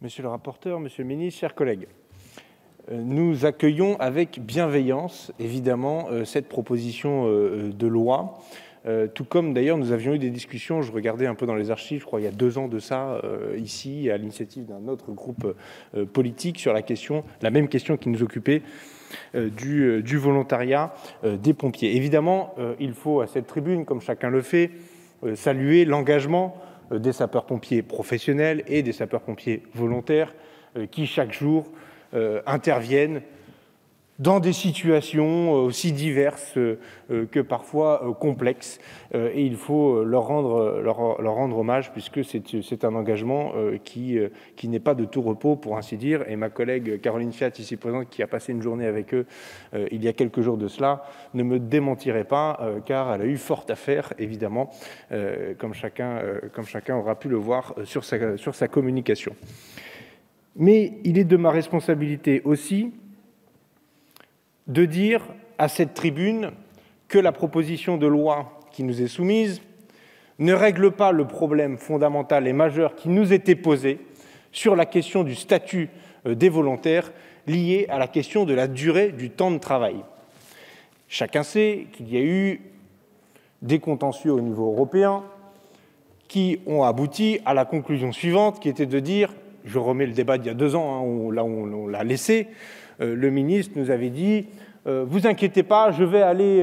Monsieur le rapporteur, monsieur le ministre, chers collègues, nous accueillons avec bienveillance, évidemment, cette proposition de loi, tout comme d'ailleurs nous avions eu des discussions, je regardais un peu dans les archives, je crois il y a 2 ans de ça, ici, à l'initiative d'un autre groupe politique, sur la même question qui nous occupait, du volontariat des pompiers. Évidemment, il faut à cette tribune, comme chacun le fait, saluer l'engagement des sapeurs-pompiers professionnels et des sapeurs-pompiers volontaires qui, chaque jour, interviennent dans des situations aussi diverses que parfois complexes. Et il faut leur rendre hommage, puisque c'est un engagement qui n'est pas de tout repos, pour ainsi dire. Et ma collègue Caroline Fiat, ici présente, qui a passé une journée avec eux il y a quelques jours de cela, ne me démentirait pas, car elle a eu fort à faire, évidemment, comme chacun aura pu le voir sur sa communication. Mais il est de ma responsabilité aussi de dire à cette tribune que la proposition de loi qui nous est soumise ne règle pas le problème fondamental et majeur qui nous était posé sur la question du statut des volontaires lié à la question de la durée du temps de travail. Chacun sait qu'il y a eu des contentieux au niveau européen qui ont abouti à la conclusion suivante, qui était de dire, je remets le débat d'il y a 2 ans, hein, là où on l'a laissé, le ministre nous avait dit « Vous inquiétez pas, je vais aller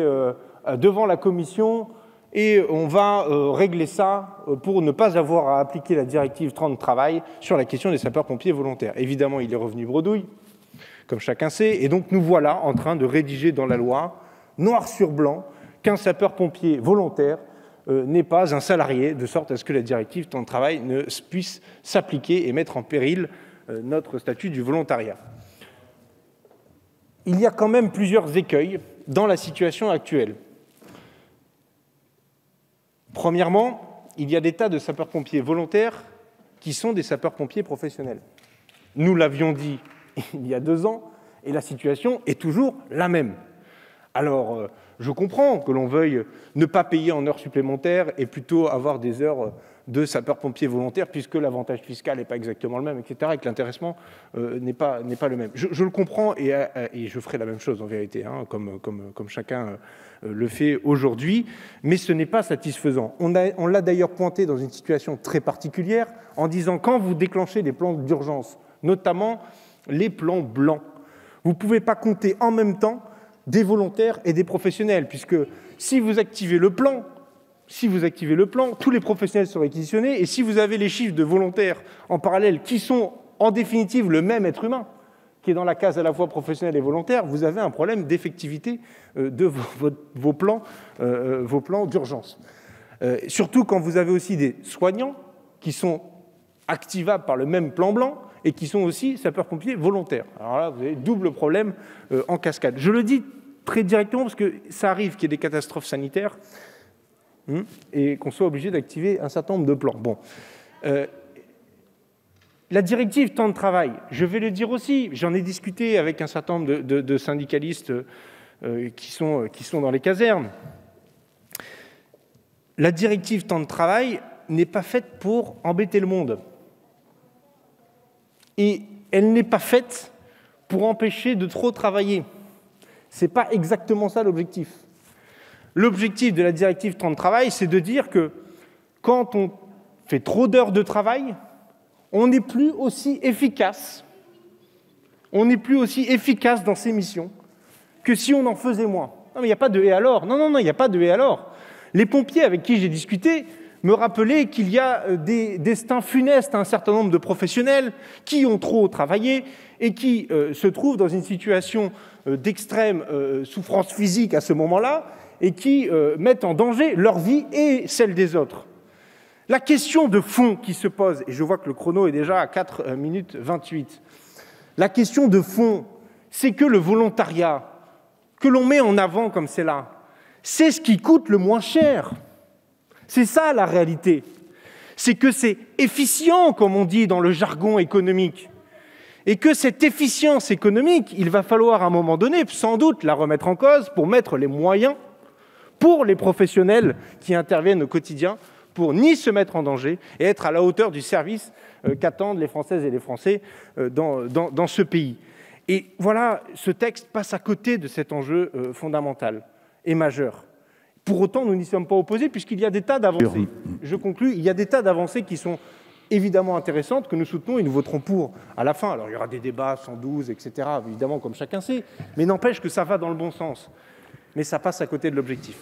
devant la commission et on va régler ça pour ne pas avoir à appliquer la directive 30 travail sur la question des sapeurs-pompiers volontaires. » Évidemment, il est revenu bredouille, comme chacun sait, et donc nous voilà en train de rédiger dans la loi, noir sur blanc, qu'un sapeur-pompier volontaire n'est pas un salarié, de sorte à ce que la directive 30 travail ne puisse s'appliquer et mettre en péril notre statut du volontariat. Il y a quand même plusieurs écueils dans la situation actuelle. Premièrement, il y a des tas de sapeurs-pompiers volontaires qui sont des sapeurs-pompiers professionnels. Nous l'avions dit il y a 2 ans, et la situation est toujours la même. Alors, je comprends que l'on veuille ne pas payer en heures supplémentaires et plutôt avoir des heures de sapeurs-pompiers volontaires, puisque l'avantage fiscal n'est pas exactement le même, etc., et que l'intéressement n'est pas le même. Je le comprends, et je ferai la même chose en vérité, hein, comme chacun le fait aujourd'hui, mais ce n'est pas satisfaisant. On l'a d'ailleurs pointé dans une situation très particulière, en disant, quand vous déclenchez des plans d'urgence, notamment les plans blancs, vous ne pouvez pas compter en même temps des volontaires et des professionnels, puisque si vous activez le plan, tous les professionnels sont réquisitionnés, et si vous avez les chiffres de volontaires en parallèle qui sont en définitive le même être humain, qui est dans la case à la fois professionnelle et volontaire, vous avez un problème d'effectivité de vos plans d'urgence. Surtout quand vous avez aussi des soignants qui sont activables par le même plan blanc et qui sont aussi sapeurs-pompiers volontaires. Alors là, vous avez double problème en cascade. Je le dis très directement parce que ça arrive qu'il y ait des catastrophes sanitaires et qu'on soit obligé d'activer un certain nombre de plans. Bon. La directive temps de travail, je vais le dire aussi, j'en ai discuté avec un certain nombre de syndicalistes qui sont dans les casernes. La directive temps de travail n'est pas faite pour embêter le monde. Et elle n'est pas faite pour empêcher de trop travailler. Ce n'est pas exactement ça l'objectif. L'objectif de la directive 30 travail, c'est de dire que quand on fait trop d'heures de travail, on n'est plus aussi efficace. On n'est plus aussi efficace dans ses missions que si on en faisait moins. Non, mais il n'y a pas de « et alors ». Non, non, non, il n'y a pas de « et alors ». Les pompiers avec qui j'ai discuté me rappeler qu'il y a des destins funestes à un certain nombre de professionnels qui ont trop travaillé et qui se trouvent dans une situation d'extrême souffrance physique à ce moment-là et qui mettent en danger leur vie et celle des autres. La question de fond qui se pose, et je vois que le chrono est déjà à 4 minutes 28, la question de fond, c'est que le volontariat que l'on met en avant comme c'est là, c'est ce qui coûte le moins cher. C'est ça la réalité, c'est que c'est efficient, comme on dit dans le jargon économique, et que cette efficience économique, il va falloir à un moment donné, sans doute, la remettre en cause pour mettre les moyens pour les professionnels qui interviennent au quotidien pour ni se mettre en danger et être à la hauteur du service qu'attendent les Françaises et les Français dans ce pays. Et voilà, ce texte passe à côté de cet enjeu fondamental et majeur. Pour autant, nous n'y sommes pas opposés, puisqu'il y a des tas d'avancées. Je conclus, il y a des tas d'avancées qui sont évidemment intéressantes, que nous soutenons et nous voterons pour à la fin. Alors, il y aura des débats, 112, etc., évidemment, comme chacun sait, mais n'empêche que ça va dans le bon sens. Mais ça passe à côté de l'objectif.